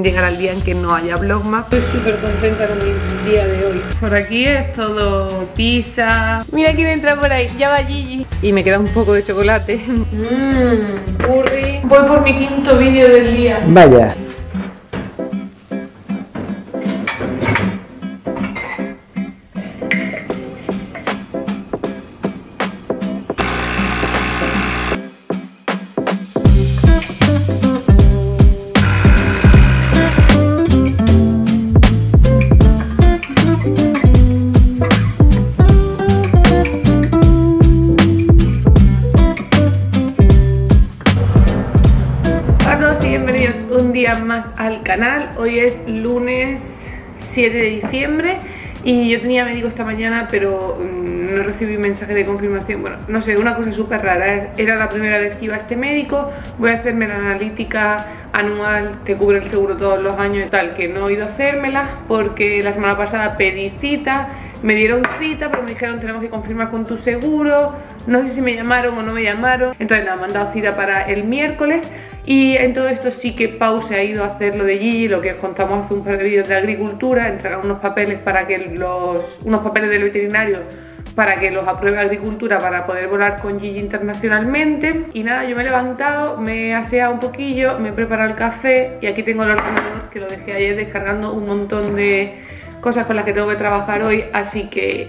llegará el día en que no haya Vlogmas. Estoy súper contenta con el día de hoy. Por aquí es todo pizza. Mira quién entra por ahí, ya va Gigi. Y me queda un poco de chocolate. Curry. Voy por mi quinto vídeo del día. Vaya. Más al canal. Hoy es lunes 7 de diciembre y yo tenía médico esta mañana, pero no recibí mensaje de confirmación. Bueno, no sé, una cosa súper rara. Era la primera vez que iba a este médico. Voy a hacerme la analítica anual, te cubre el seguro todos los años y tal, que no he ido a hacérmela porque la semana pasada pedí cita. Me dieron cita, pero me dijeron tenemos que confirmar con tu seguro. No sé si me llamaron o no me llamaron. Entonces me han mandado cita para el miércoles. Y en todo esto sí que Pau se ha ido a hacer lo de Gigi, lo que os contamos hace un par de vídeos de agricultura. Entregar unos papeles para que unos papeles del veterinario para que los apruebe agricultura para poder volar con Gigi internacionalmente. Y nada, yo me he levantado, me he aseado un poquillo, me he preparado el café y aquí tengo el ordenador que lo dejé ayer descargando un montón de cosas con las que tengo que trabajar hoy, así que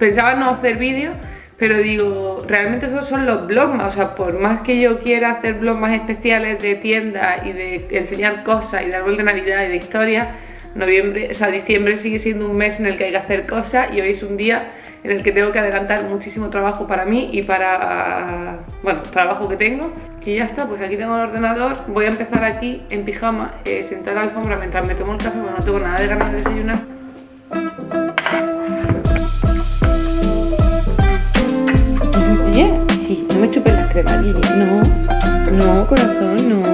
pensaba no hacer vídeo, pero digo, realmente esos son los Vlogmas. O sea, por más que yo quiera hacer Vlogmas especiales de tienda y de enseñar cosas y de árbol de Navidad y de historia, noviembre, o sea, diciembre sigue siendo un mes en el que hay que hacer cosas y hoy es un día en el que tengo que adelantar muchísimo trabajo para mí y para, bueno, trabajo que tengo. Y ya está, pues aquí tengo el ordenador. Voy a empezar aquí en pijama, sentar a la alfombra mientras me tomo el café, porque no tengo nada de ganas de desayunar. Sí, no me chupes las cremas, Gigi. No, no, corazón, no.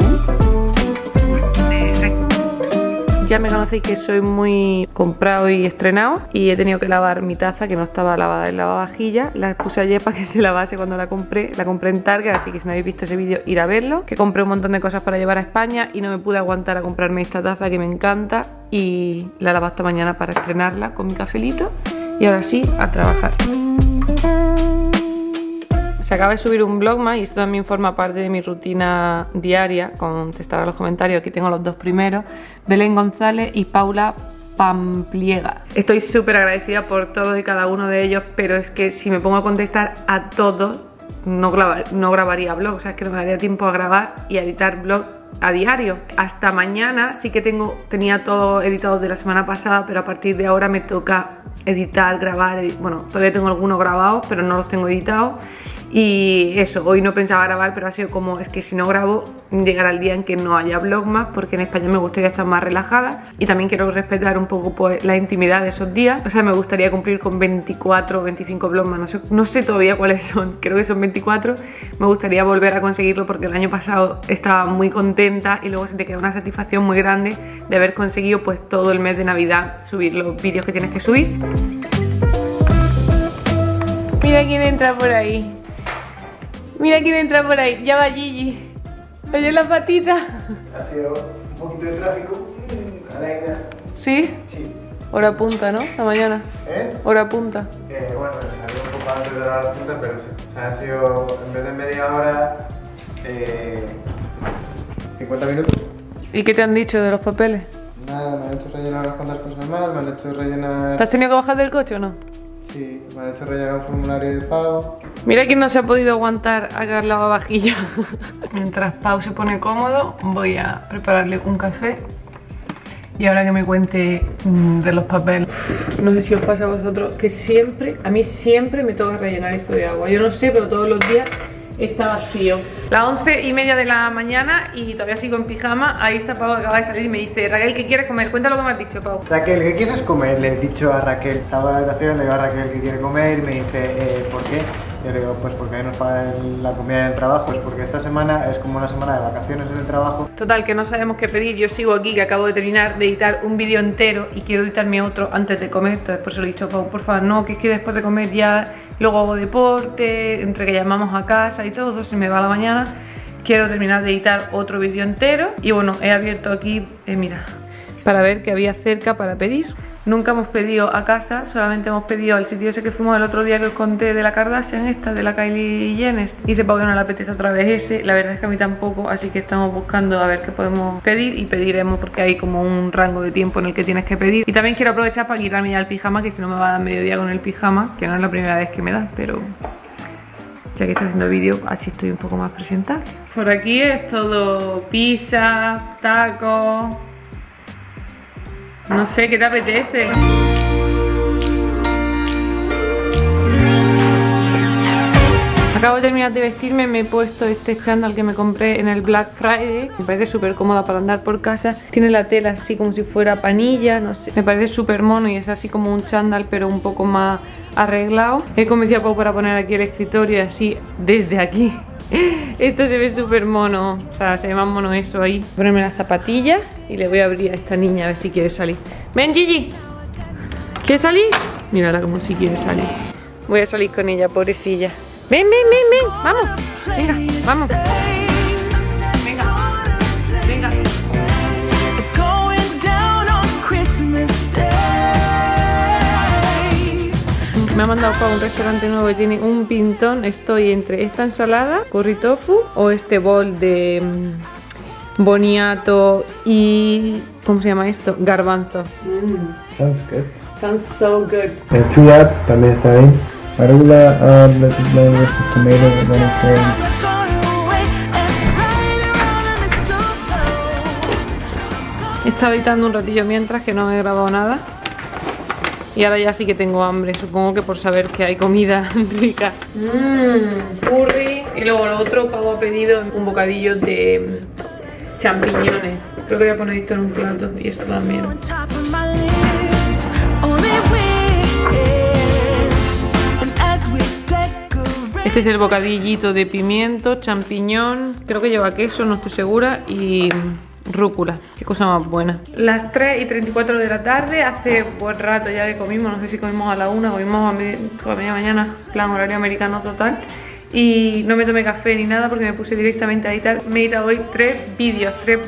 Ya me conocéis que soy muy comprado y estrenado y he tenido que lavar mi taza que no estaba lavada en lavavajillas. La puse ayer para que se lavase cuando la compré en Target, así que si no habéis visto ese vídeo ir a verlo. Que compré un montón de cosas para llevar a España y no me pude aguantar a comprarme esta taza que me encanta y la lavo esta mañana para estrenarla con mi cafelito y ahora sí a trabajar. Se acaba de subir un Vlogmas y esto también forma parte de mi rutina diaria, contestar a los comentarios. Aquí tengo los dos primeros, Belén González y Paula Pampliega. Estoy súper agradecida por todos y cada uno de ellos, pero es que si me pongo a contestar a todos no grabaría vlog, o sea, es que no me daría tiempo a grabar y a editar vlog a diario. Hasta mañana sí que tenía todo editado de la semana pasada, pero a partir de ahora me toca editar, grabar, bueno, todavía tengo algunos grabados, pero no los tengo editados. Y eso, hoy no pensaba grabar, pero ha sido como, es que si no grabo llegará el día en que no haya Vlogmas, porque en España me gustaría estar más relajada y también quiero respetar un poco, pues, la intimidad de esos días. O sea, me gustaría cumplir con 24 o 25 Vlogmas, no sé todavía cuáles son, creo que son 24. Me gustaría volver a conseguirlo porque el año pasado estaba muy contenta y luego se te queda una satisfacción muy grande de haber conseguido, pues, todo el mes de Navidad subir los vídeos que tienes que subir. Mira quién entra por ahí. Mira quién entra por ahí, ya va Gigi. Oye, las patitas. Ha sido un poquito de tráfico. ¿Sí? Sí. Hora punta, ¿no? Esta mañana. ¿Eh? Hora punta. Bueno, salió un poco antes de la hora punta, pero sí. O sea, ha sido, en vez de media hora, 50 minutos. ¿Y qué te han dicho de los papeles? Nada, me han hecho rellenar unas cuantas cosas más, me han hecho rellenar... ¿Te has tenido que bajar del coche o no? Sí, me han hecho rellenar un formulario de pago. Mira que no se ha podido aguantar acá en la lavavajilla. Mientras Pau se pone cómodo, voy a prepararle un café. Y ahora que me cuente de los papeles. No sé si os pasa a vosotros que siempre, a mí siempre me toca rellenar esto de agua. Yo no sé, pero todos los días está vacío. Las 11:30 de la mañana y todavía sigo en pijama. Ahí está Pau, acaba de salir y me dice: Raquel, ¿qué quieres comer? Cuenta lo que me has dicho, Pau. Raquel, ¿qué quieres comer? Le he dicho a Raquel. Salgo de la habitación, le digo a Raquel que quiere comer y me dice: ¿por qué? Yo le digo: pues porque nos pagan la comida en el trabajo. Pues porque esta semana es como una semana de vacaciones en el trabajo. Total, que no sabemos qué pedir. Yo sigo aquí, que acabo de terminar de editar un vídeo entero y quiero editarme otro antes de comer. Entonces, por eso le he dicho a Pau: por favor, no, que es que después de comer ya. Luego hago deporte, entre que llamamos a casa y todo, se me va la mañana. quiero terminar de editar otro vídeo entero. Y bueno, he abierto aquí, mira, para ver qué había cerca para pedir. Nunca hemos pedido a casa, solamente hemos pedido al sitio ese que fuimos el otro día que os conté de la Kardashian, esta de la Kylie Jenner. Y sepa que no le apetece otra vez ese, la verdad es que a mí tampoco, así que estamos buscando a ver qué podemos pedir y pediremos porque hay como un rango de tiempo en el que tienes que pedir. Y también quiero aprovechar para quitarme ya el pijama, que si no me va a dar mediodía con el pijama, que no es la primera vez que me da, pero ya que estoy haciendo vídeo, así estoy un poco más presentable. Por aquí es todo pizza, tacos. No sé, ¿qué te apetece? Acabo de terminar de vestirme, me he puesto este chándal que me compré en el Black Friday. Me parece súper cómoda para andar por casa. Tiene la tela así como si fuera panilla, no sé. Me parece súper mono y es así como un chándal pero un poco más arreglado. He convencido a Pau para poner aquí el escritorio así desde aquí. Esto se ve súper mono, o sea, se ve más mono eso ahí. Voy a ponerme las zapatillas y le voy a abrir a esta niña a ver si quiere salir. Ven, Gigi, ¿quieres salir? Mírala como si quiere salir. Voy a salir con ella, pobrecilla. Ven, ven, ven, ven, vamos. Venga, vamos. Venga, venga. Me ha mandado para un restaurante nuevo que tiene un pintón. Estoy entre esta ensalada, curry tofu, o este bol de boniato y... ¿cómo se llama esto? Garbanzo. Sounds good. Sounds so good. El chulap también está bien. Arugula, blessed flavors of tomato and lemon curry. He estado editando un ratillo mientras que no he grabado nada. Y ahora ya sí que tengo hambre, supongo que por saber que hay comida rica. Curry. Y luego lo otro, Pau ha pedido un bocadillo de champiñones. Creo que voy a poner esto en un plato y esto también. Este es el bocadillito de pimiento, champiñón, creo que lleva queso, no estoy segura, y... rúcula, qué cosa más buena. Las 3:34 de la tarde, hace buen rato ya que comimos, no sé si comimos a la 1, comimos a media mañana, plan horario americano total. Y no me tomé café ni nada porque me puse directamente a editar. Me he editado hoy 3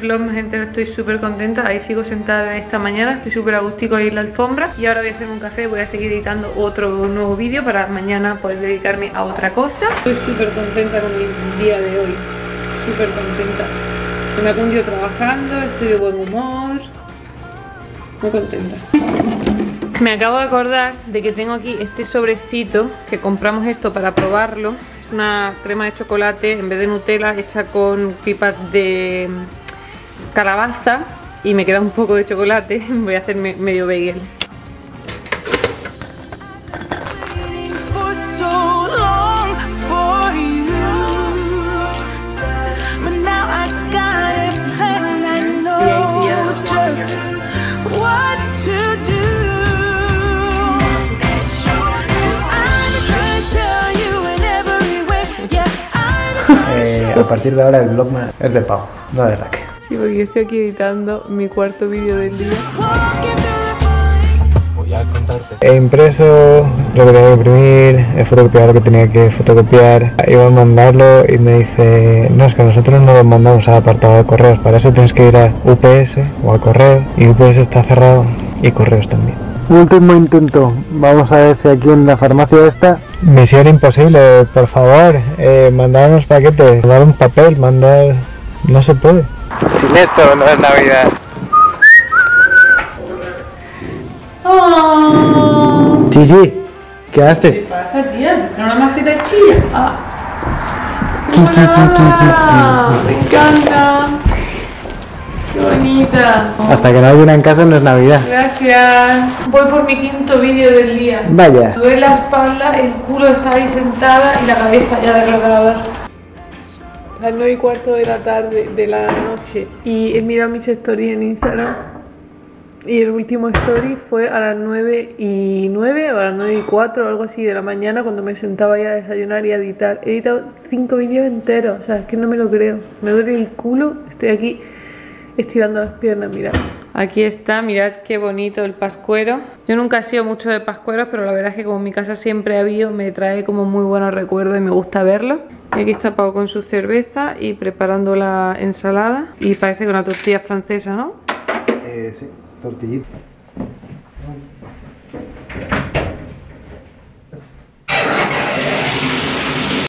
vlogs enteros, estoy súper contenta. Ahí sigo sentada esta mañana, estoy súper a gustico ahí en la alfombra. Y ahora voy a hacerme un café, voy a seguir editando otro nuevo vídeo para mañana poder dedicarme a otra cosa. Estoy súper contenta con mi día de hoy, súper contenta. Me ha cundido trabajando, estoy de buen humor, muy contenta. Me acabo de acordar de que tengo aquí este sobrecito, que compramos esto para probarlo. Es una crema de chocolate en vez de Nutella, hecha con pipas de calabaza, y me queda un poco de chocolate. Voy a hacerme medio bagel. A partir de ahora el Vlogmas es de Pau, no de Raquel. Sí, porque estoy aquí editando mi cuarto vídeo del día. Voy a contarte. He impreso lo que tenía que imprimir, he fotocopiado lo que tenía que fotocopiar. Iba a mandarlo y me dice, no, es que nosotros no lo mandamos al apartado de correos, para eso tienes que ir a UPS o al correo, y UPS está cerrado y correos también. Último intento, vamos a ver si aquí en la farmacia esta... Misión imposible, por favor, mandar unos paquetes, mandar un papel, mandar... no se puede. Sin esto no es Navidad. Oh. Gigi, ¿qué haces? ¿Qué pasa, tía? ¿No la masita chilla? Ah. ¡Hola! ¡Me encanta! ¡Qué bonita! Hasta que no hay una en casa no es Navidad. Gracias. Voy por mi 5.º vídeo del día. Vaya. Me duele la espalda, el culo está ahí sentada y la cabeza ya de grabar. Las 9:15 de la tarde de la noche. Y he mirado mis stories en Instagram. Y el último story fue a las 9:09 o a las 9:04 o algo así de la mañana, cuando me sentaba ya a desayunar y a editar. He editado 5 vídeos enteros, o sea, es que no me lo creo. Me duele el culo, estoy aquí estirando las piernas, mirad. Aquí está, mirad qué bonito el pascuero. Yo nunca he sido mucho de pascueros, pero la verdad es que como en mi casa siempre ha habido, me trae como muy buenos recuerdos y me gusta verlo. Y aquí está Pau con su cerveza y preparando la ensalada. Y parece que una tortilla francesa, ¿no? Sí, tortillita.